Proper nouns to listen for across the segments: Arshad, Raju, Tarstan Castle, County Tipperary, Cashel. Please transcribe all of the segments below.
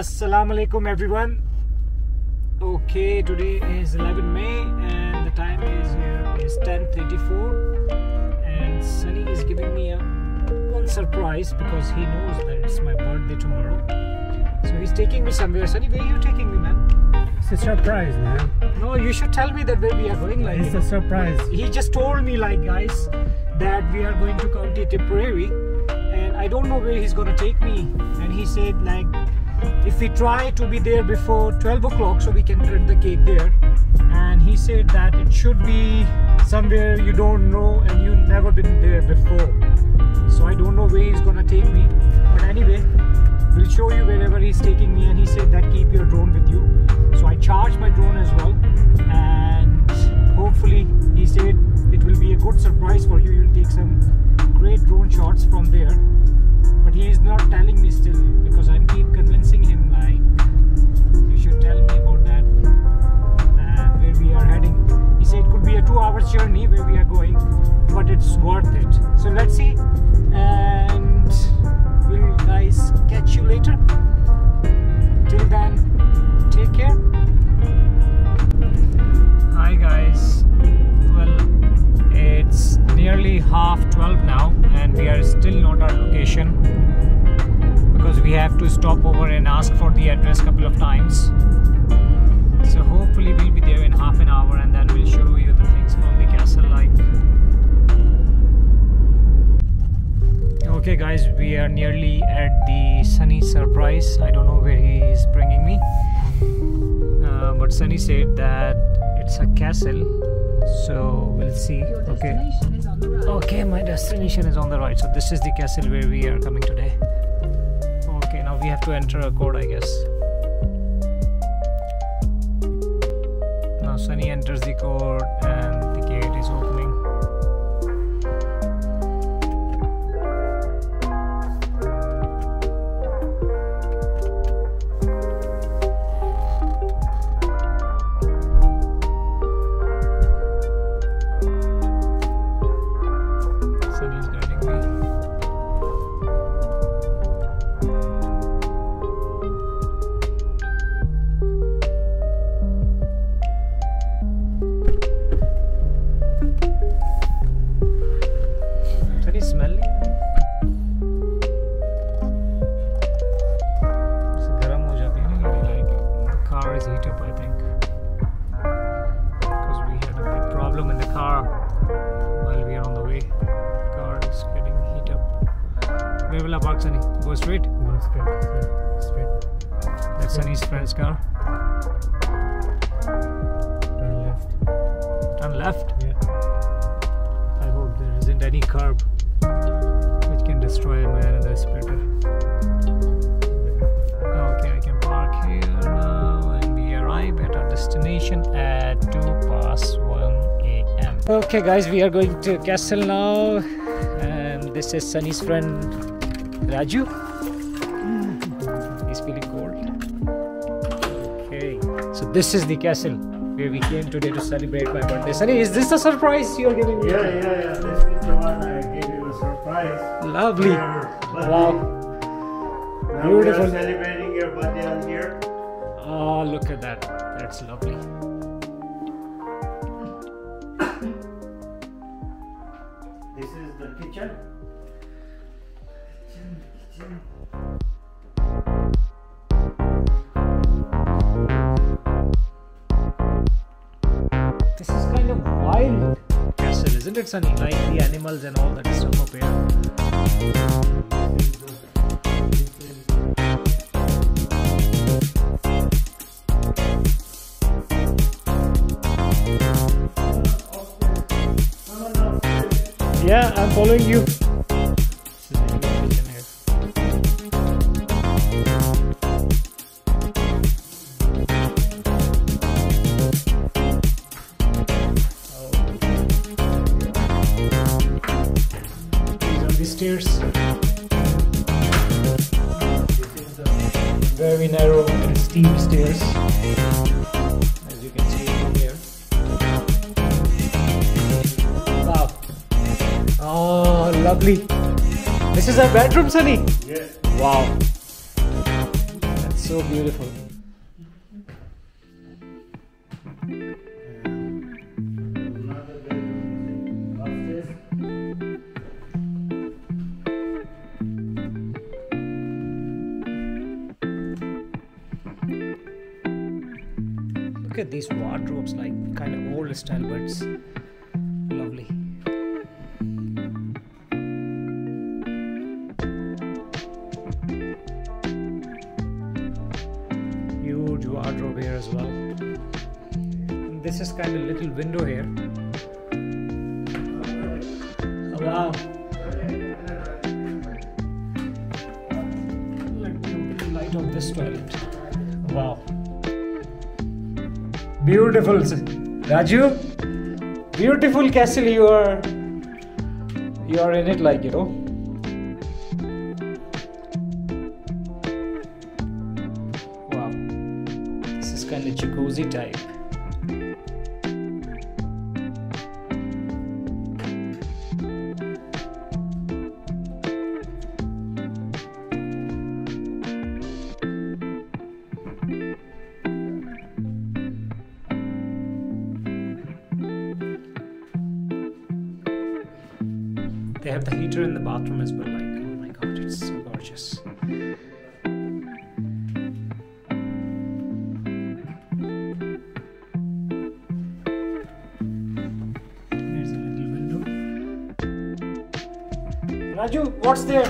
Assalamualaikum everyone. Okay, today is 11 May and the time is 10:34, and Sunny is giving me one surprise because he knows that it's my birthday tomorrow. So he's taking me somewhere. Sunny, where are you taking me, man? It's a surprise, man. No, you should tell me that where we are going. Like it's a surprise. He just told me, like, guys, that we are going to County Tipperary, and I don't know where he's gonna take me. And he said, like, if we try to be there before 12 o'clock so we can cut the cake there, and he said that it should be somewhere you don't know and you've never been there before. So I don't know where he's gonna take me, but anyway, we'll show you wherever he's taking me. And he said that keep your drone with you, so I charged my drone as well, and hopefully he said it will be a good surprise for you. You'll take some great drone shots from there. But he is not telling me still, because I keep convincing him, like, you should tell me about that where we are heading. He said it could be a 2-hour journey where we are going, but it's worth it. So let's see, and we'll guys catch you later. Till then, take care. Hi guys, well, it's nearly half 12 now and we are still not at our location, because we have to stop over and ask for the address a couple of times. So hopefully we'll be there in half an hour, and then we'll show you the things from the castle, like. Okay guys, we are nearly at the Sunny surprise. I don't know where he is bringing me, but Sunny said that it's a castle, so we'll see. Okay, okay, my destination is on the right. So this is the castle where we are coming today. Okay, now we have to enter a code, I guess. Now Sunny enters the code and the gate is opening. Sunny's friend's car. Turn left. Turn left? Yeah. I hope there isn't any curb which can destroy my another splitter. Okay, I can park here now, and we arrive at our destination at 1:02 AM. Okay guys, we are going to Cashel now, and this is Sunny's friend Raju. He's feeling cold. So this is the castle where we came today to celebrate my birthday. Sunny, is this a surprise you're giving me? Yeah. This is the one I gave you a surprise. Lovely. Wow. Now beautiful. We are celebrating your birthday on here. Oh, look at that. That's lovely. This is the kitchen. Kitchen. This is kind of wild castle, isn't it, Sunny? Like the animals and all that stuff up here. Yeah, I'm following you. Very narrow and steep stairs, as you can see from here. Wow! Oh, lovely! This is our bedroom, Sunny. Yeah. Wow! That's so so beautiful. Look at these wardrobes, like kind of old style, but it's lovely. Huge wardrobe here as well. And this is kind of little window here. Oh, wow. Let me light up this toilet. Wow. Beautiful, Raju. Beautiful castle you are in it, like, you know. Wow, this is kind of jacuzzi type. They have the heater in the bathroom as well, like, oh my god, it's so gorgeous. There's a little window. Raju, what's there?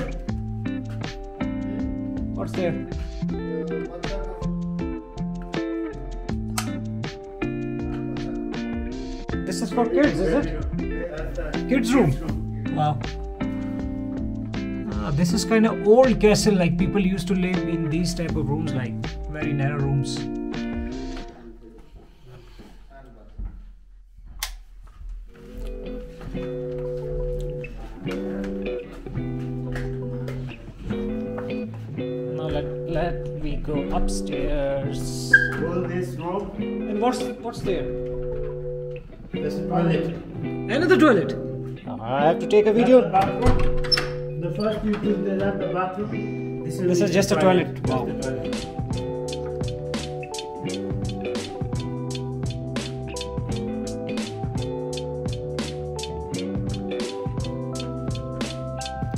What's there? This is for kids, is it? Kids room. Wow. This is kind of old castle, like people used to live in these type of rooms, like very narrow rooms. Now let me go upstairs. All this room. And what's there? There's a toilet. Another toilet. I have to take a video. The first you took the left, the bathroom. This is just a toilet. Wow.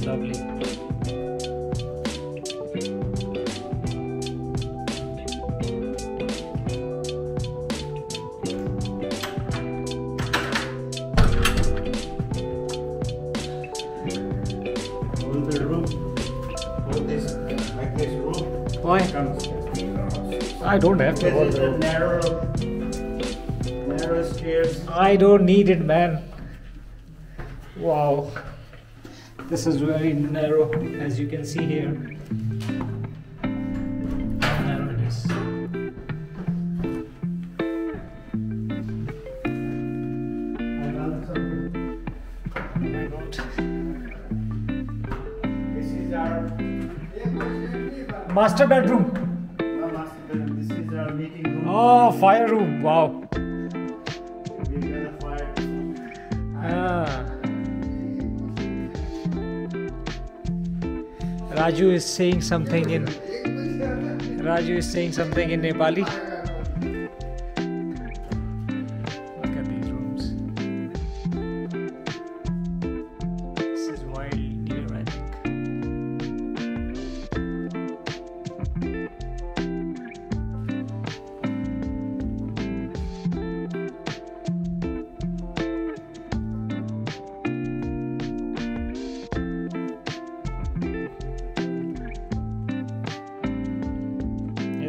Lovely. Why? I don't have to go through. Narrow stairs. I don't need it, man. Wow. This is very narrow, as you can see here. How narrow it is. Oh my god. This is our... master bedroom. No, master bedroom. This is our meeting room. Oh, fire room. Wow. We got a fire. Raju is saying something in Nepali. Look at these rooms. This is wild here, I think.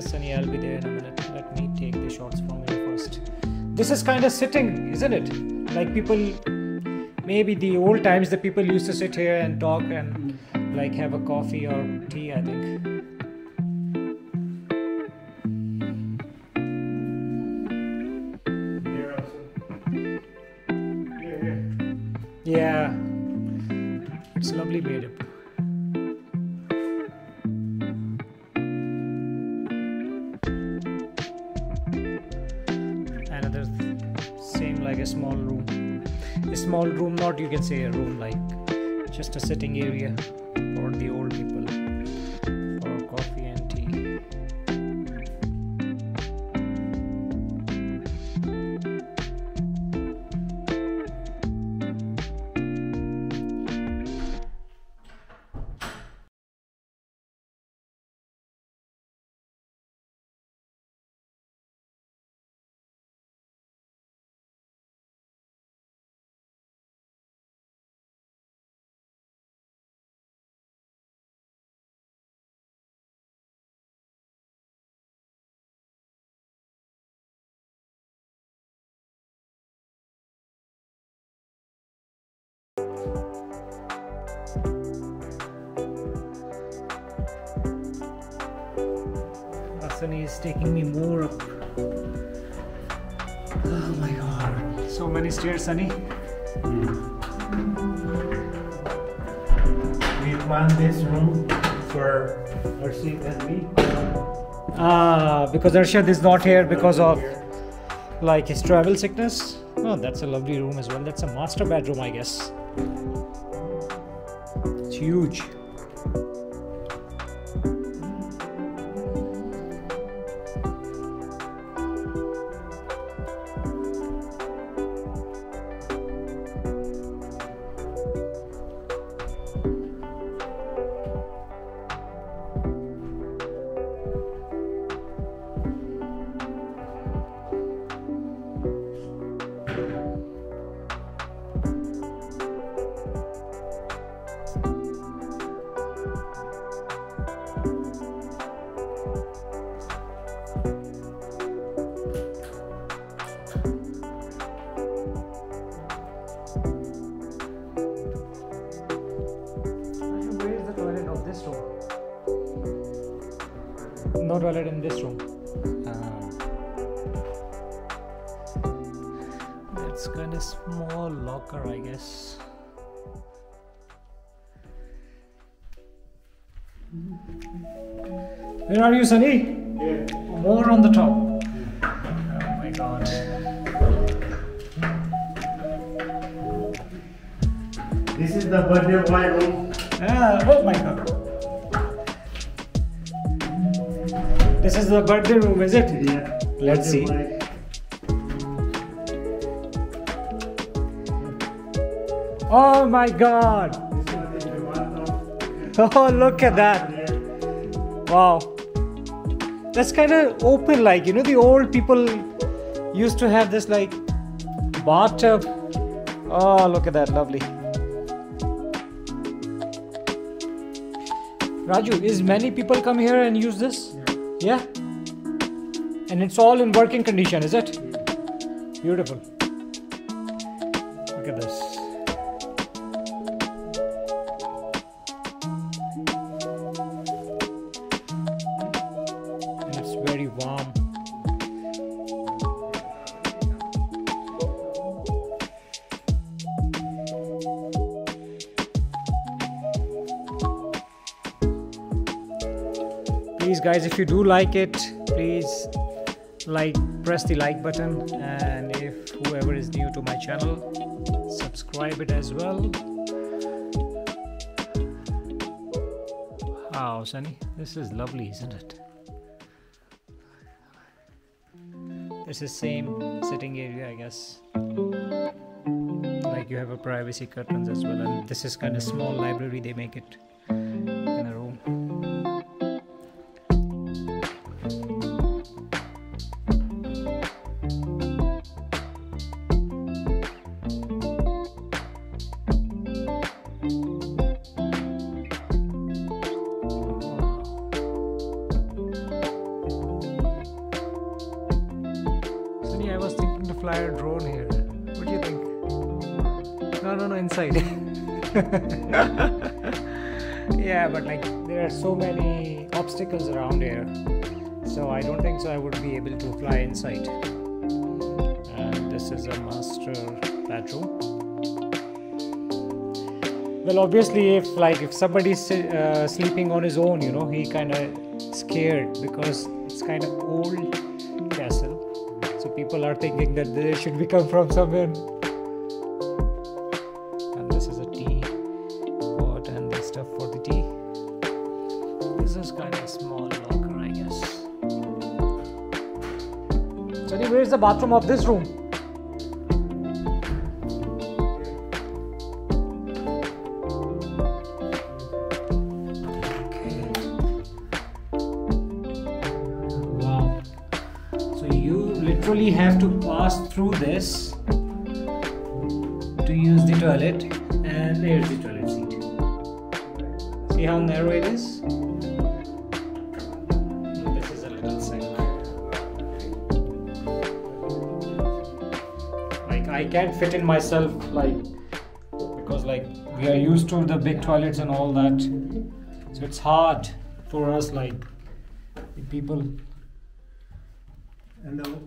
Sunny, I'll be there in a minute. Let me take the shots from here first. This is kind of sitting, isn't it? Like people, maybe the old times the people used to sit here and talk and like have a coffee or tea, I think. Yeah, it's lovely made up. Like a small room, not, you can say, a room, like just a sitting area for the old people for coffee and tea. Sunny is taking me more up. Oh my god, so many stairs, Sunny. We planned this room for Arshad and me. Because Arshad is not here because of like his travel sickness. Oh, that's a lovely room as well. That's a master bedroom, I guess. It's huge. No toilet in this room. That's kind of small locker, I guess. Where are you, Sunny? Here. More on the top. Oh my god. This is the birthday of my room. Oh my god. This is the birthday room, is it? Yeah. Let's see. Oh my god! Oh, look at that! Wow. That's kind of open, like, you know, the old people used to have this like bathtub. Oh, look at that, lovely. Raju, is many people come here and use this? Yeah, and it's all in working condition, is it? Beautiful. Look at this. And it's very warm. Please guys, if you do like it, please press the like button, and if whoever is new to my channel, subscribe it as well. Wow, Sunny, this is lovely, isn't it? It's the same sitting area, I guess. Like you have a privacy curtains as well, and this is kind of small library they make it. Fly a drone here. What do you think? No, inside. Yeah, but like there are so many obstacles around here, so I don't think so I would be able to fly inside. And this is a master bedroom. Well, obviously, if somebody's sleeping on his own, you know, he kind of scared because it's kind of old castle. So people are thinking that they should be come from somewhere. And this is a tea pot and the stuff for the tea. This is kind of a small locker, I guess. So where is the bathroom of this room? Literally have to pass through this to use the toilet, and there's the toilet seat. See how narrow it is? This is a little sink. Like I can't fit in myself, like because like we are used to the big toilets and all that, so it's hard for us, like the people. And the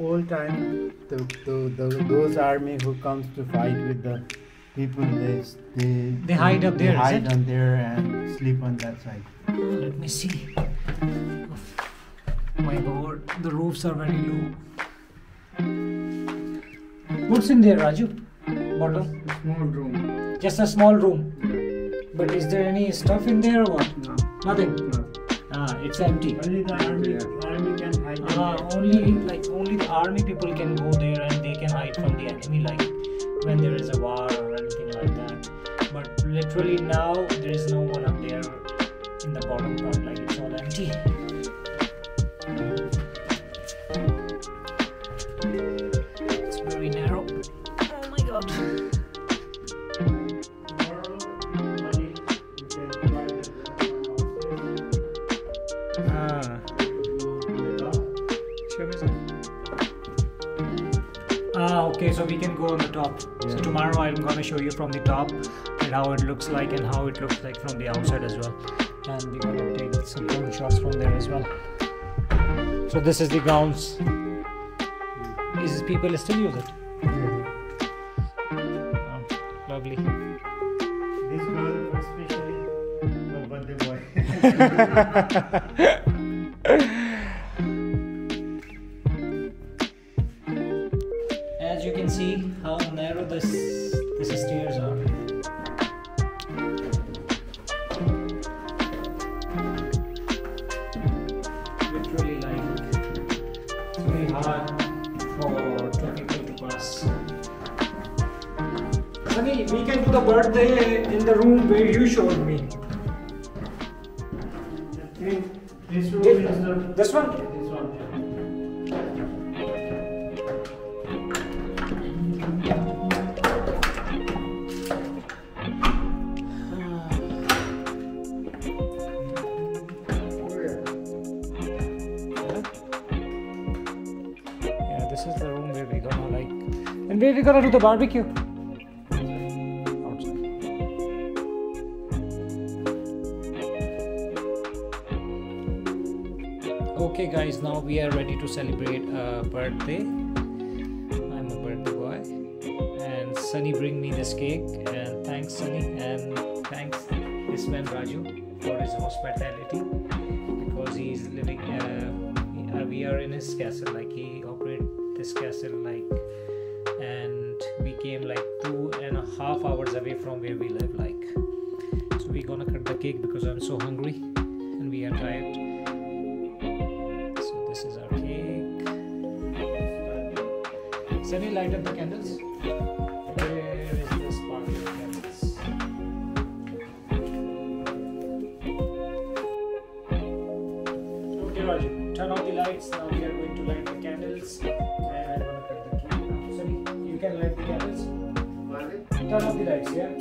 old time, those army who comes to fight with the people, they hide up there. They hide on there and sleep on that side. Let me see. Oh my God, the roofs are very low. What's in there, Raju? Bottom? A small room. Just a small room. Yeah. But is there any stuff in there or what? No. Nothing. No. Ah, it's empty. Only the army, army can hide. Only the army people can go there and they can hide from the enemy, like when there is a war or anything like that. But literally now there is no one up there in the bottom part. Like it's all empty. It's very narrow. Oh my God. Okay, so we can go on the top. Yeah. So tomorrow I'm gonna show you from the top and how it looks like and how it looks like from the outside as well. And we're gonna take some cool shots from there as well. So this is the grounds. Is people still use it? Yeah. Oh, lovely. This girl especially for birthday boy. As you can see how narrow this stairs are. Literally like it's very hard for two people to pass. Sunny, we can do the birthday in the room where you showed me. This room is the... This one? This one. Where we gonna do the barbecue? Outside. Okay guys, now we are ready to celebrate a birthday. I'm a birthday boy. And Sunny bring me this cake. And thanks Sunny, and thanks this man Raju for his hospitality. Because he is living, we are in his castle, like he operates this castle like. And we came like 2.5 hours away from where we live, like, so we're gonna cut the cake because I'm so hungry and we are tired. So this is our cake. Sunny, light up the candles. Where is the sparkling candles? Okay Raju, turn off the lights. Now we are going to light the candles. You can light the candles. Turn off the lights, yeah?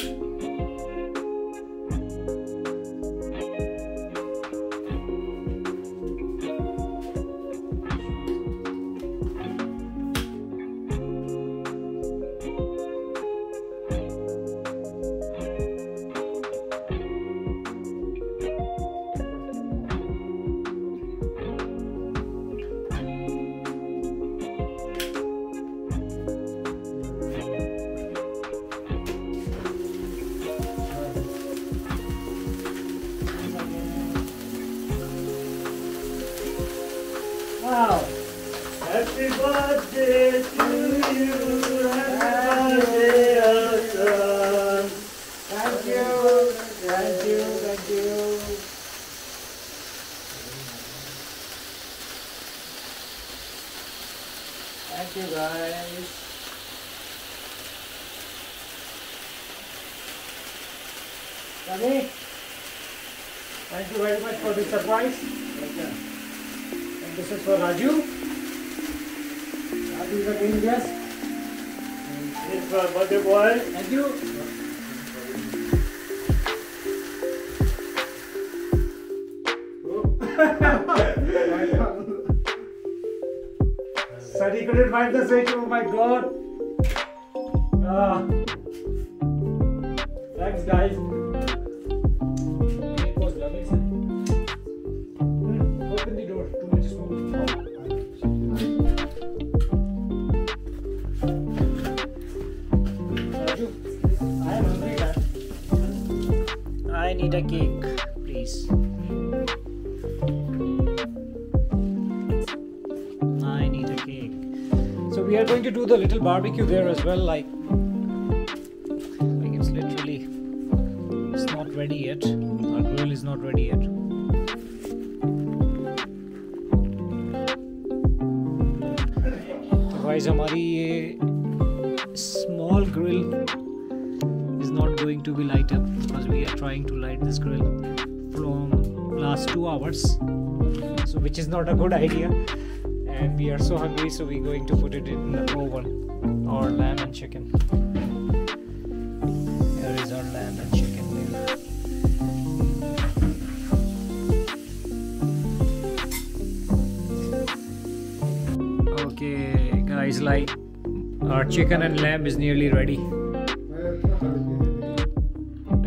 Wow! Happy birthday to you, happy birthday, our son. Thank you, thank you, thank you. Thank you guys. Sunny, thank you very much for the surprise. Okay. This is for Raju. Raju is a green guest. This is for birthday boy. Thank you. Sorry, couldn't find the switch. Oh my God. Thanks, guys. It was lovely, sir. Open the door. Too much smoke. I am hungry, guys. I need a cake, please. I need a cake. So we are going to do the little barbecue there as well, like it's literally, it's not ready yet. Our grill is not ready yet. Otherwise, our small grill is not going to be light up because we are trying to light this grill from last 2 hours, so which is not a good idea. And we are so hungry, so we're going to put it in the oven, or lamb and chicken. Here is our lamb and chicken there. Okay guys, like our chicken and lamb is nearly ready.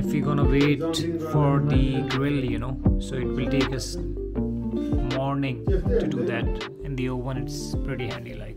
If we're gonna wait for the grill, you know, so it will take us morning to do that. The oven, it's pretty handy, like.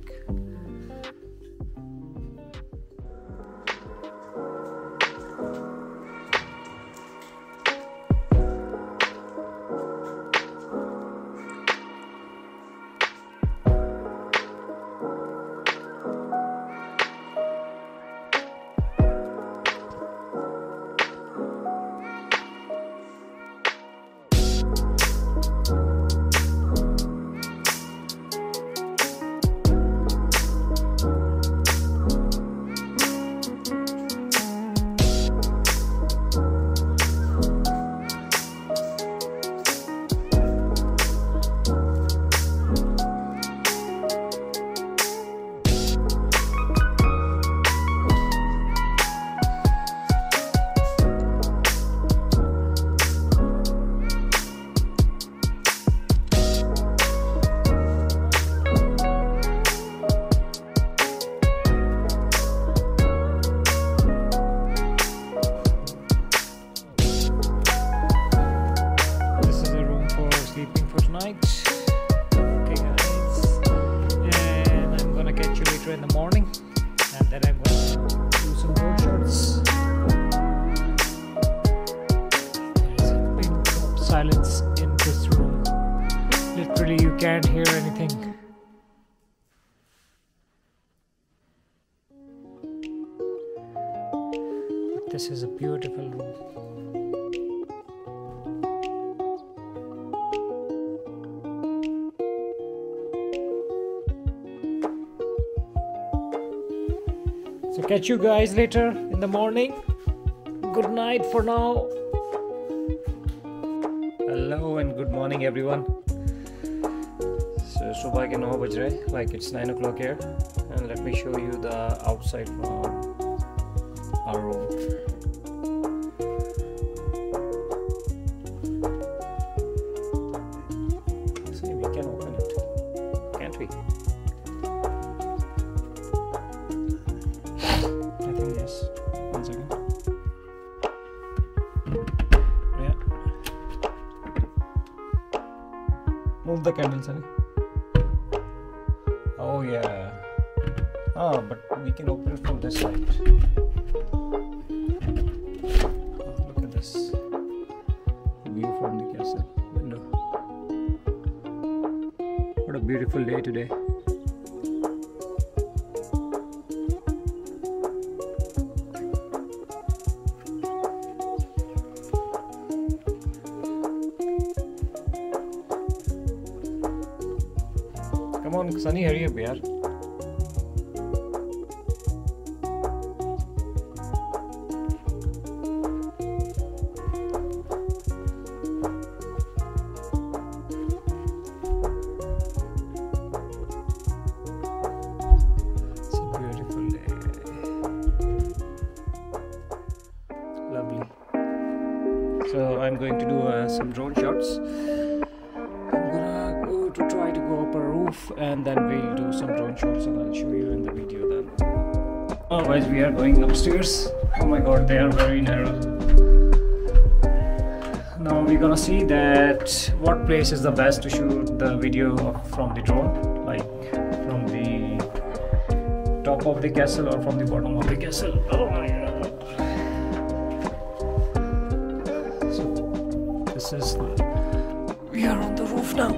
Silence in this room. Literally, you can't hear anything. This is a beautiful room. So catch you guys later in the morning. Good night for now. Hello and good morning everyone. So subah ke 9 baj rahe, like it's 9 o'clock here, and let me show you the outside from our room. See, we can open it, can't we? I think yes. One second. Move the candles, honey. Oh yeah. Ah, but we can open it from this side. Oh, look at this view from the castle window. What a beautiful day today. Come on, Sunny, hurry up, yaar. It's a beautiful day. Lovely. So I'm going to do some drone shots. To try to go up a roof, and then we'll do some drone shots and I'll show you in the video then. Oh guys, we are going upstairs. Oh my god, they are very narrow. Now we're gonna see that what place is the best to shoot the video from the drone, like from the top of the castle or from the bottom of the castle. Oh my god. So this is the... we are on the roof now.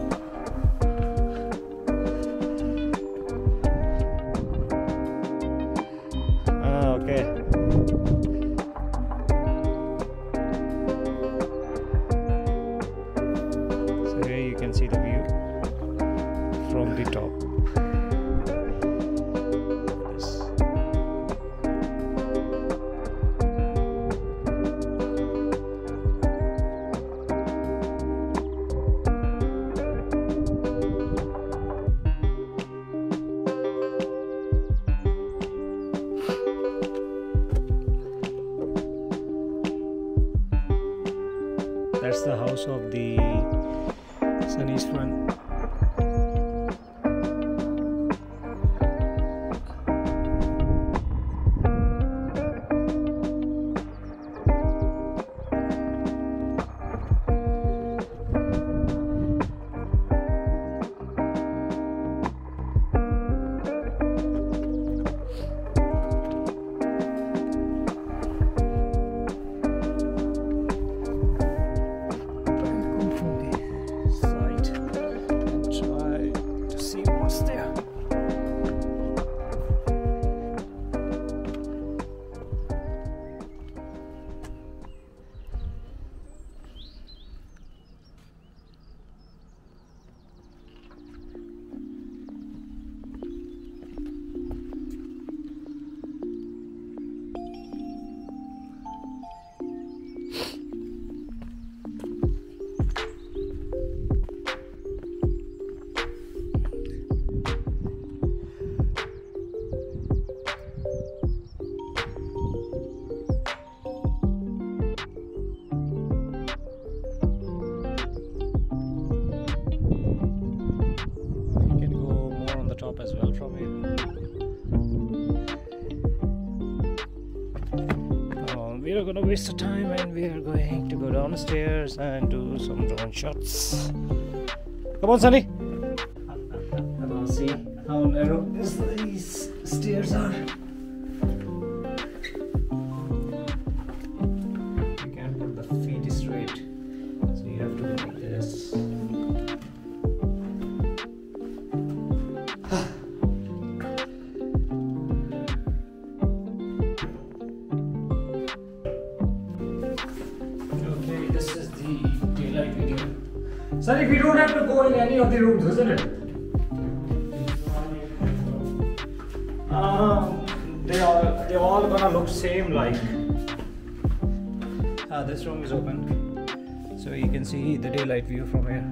That's the house of the Sunny's friend. We are gonna waste the time and we are going to go downstairs and do some drone shots. Come on, Sunny. Hello, see how narrow these stairs are. You can't put the feet straight, so you have to go like this. Sorry, we don't have to go in any of the rooms, isn't it? They're all gonna look same like. This room is open, so you can see the daylight view from here.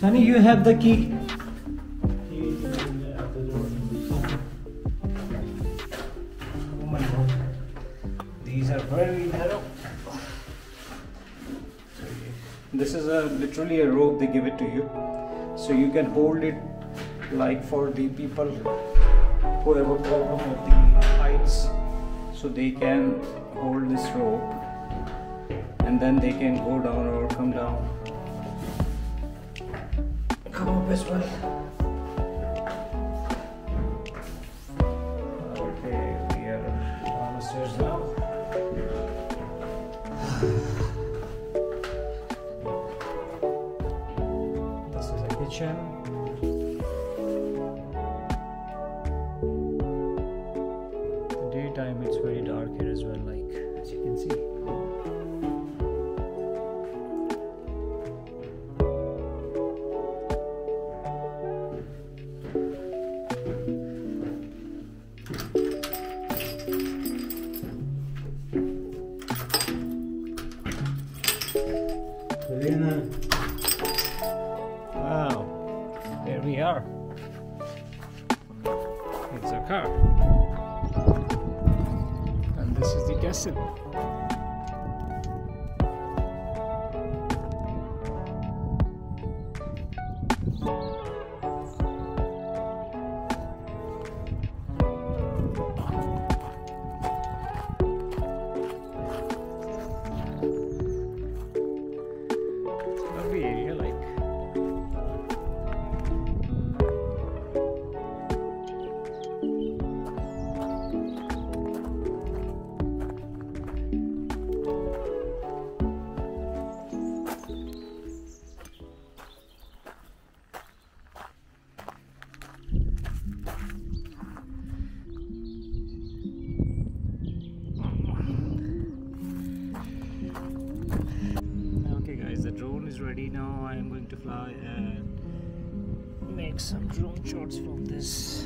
Sunny, you have the key. Oh my god. These are very narrow. This is literally a rope, they give it to you. So you can hold it like for the people who have a problem with the heights. So they can hold this rope and then they can go down or come down. Come up as well. Okay, we are downstairs now. This is a kitchen. In the daytime, it's very dark here as well, like as you can see. Wow, there we are. It's a car. And this is the castle. Ready now. I am going to fly and make some drone shots from this.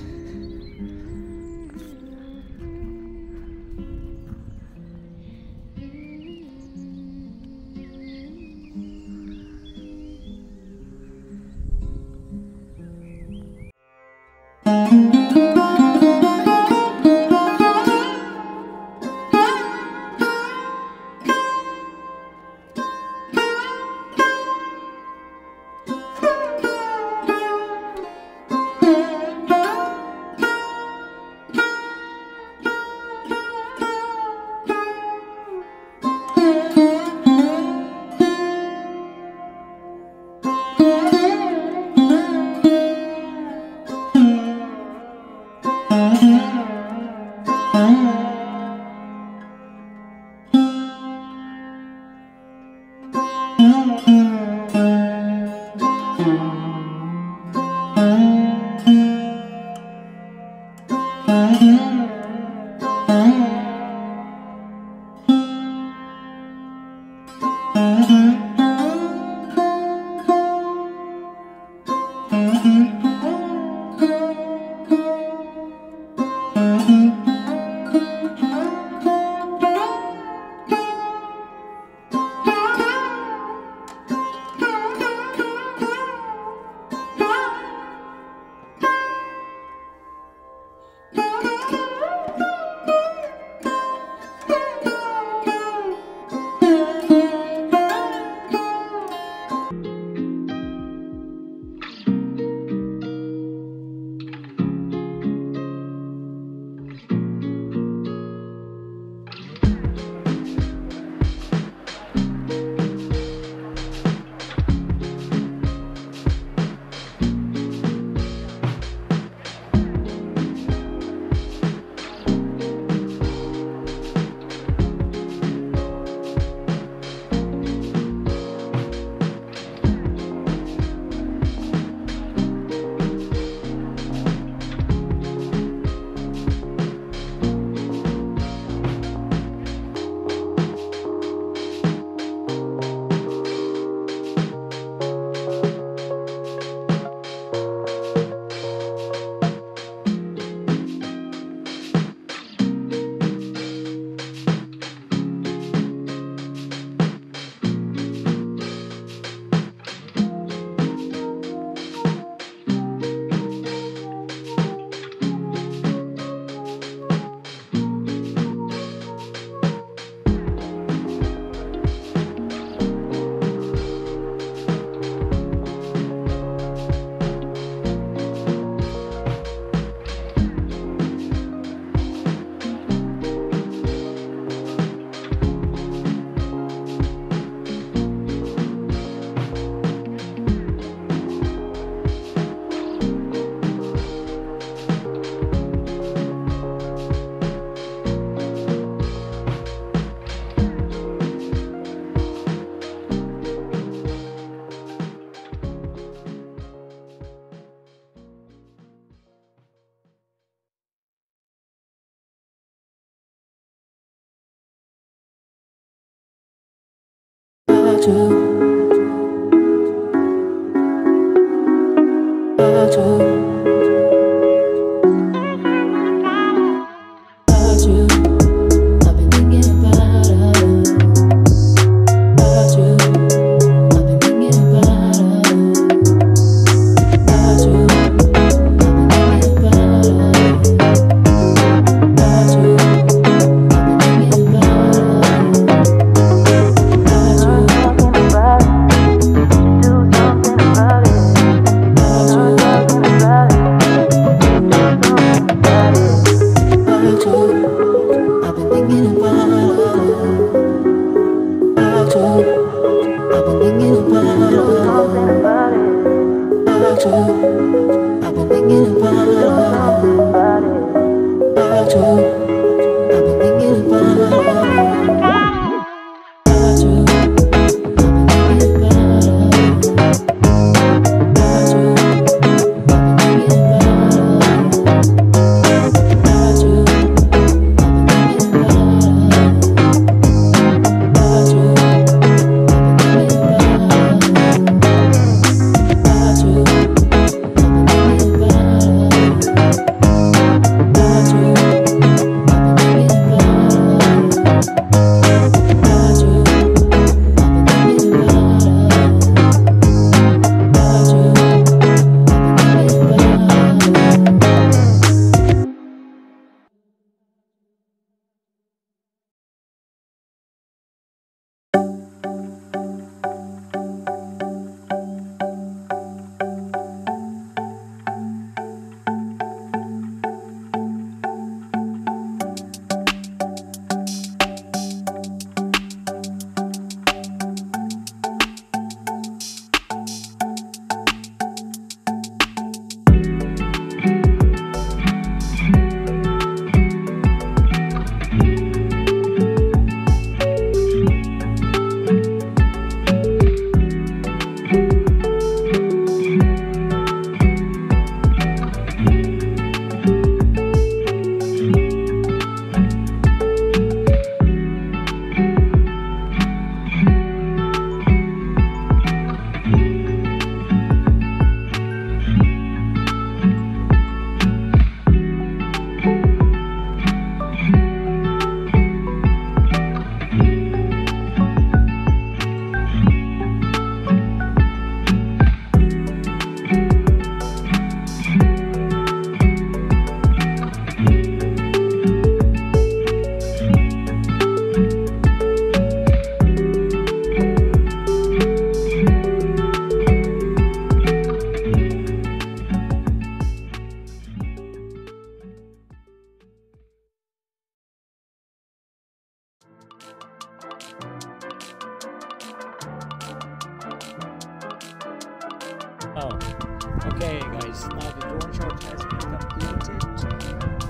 guys, the door chart has been completed.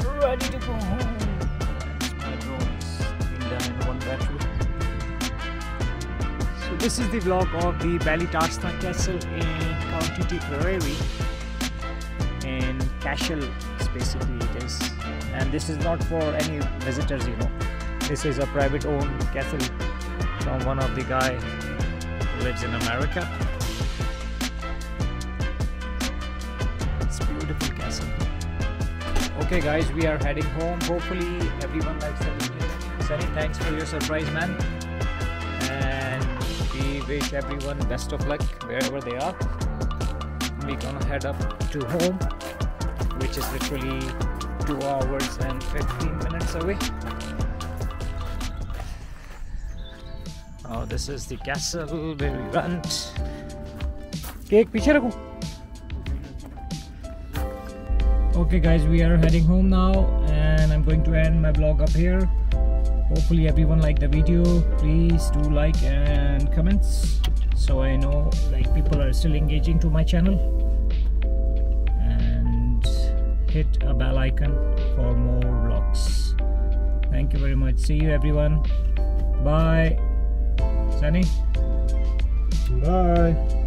We are ready to go home. My drone's been done in one battery. So this is the vlog of the Tarstan Castle in County Tipperary. In Cashel, basically it is. And this is not for any visitors, you know. This is a private owned castle from one of the guy who lives in America. It's a beautiful castle. Okay guys, we are heading home. Hopefully everyone likes the video. Sunny, thanks for your surprise, man. And we wish everyone best of luck wherever they are. We're gonna head up to home, which is literally 2 hours and 15 minutes away. Oh, this is the castle where we went. Cake, piche rakho. Okay guys, we are heading home now and I'm going to end my vlog up here. Hopefully everyone liked the video. Please do like and comments so I know like people are still engaging to my channel. Hit a bell icon for more vlogs. Thank you very much. See you everyone. Bye. Sunny. Bye.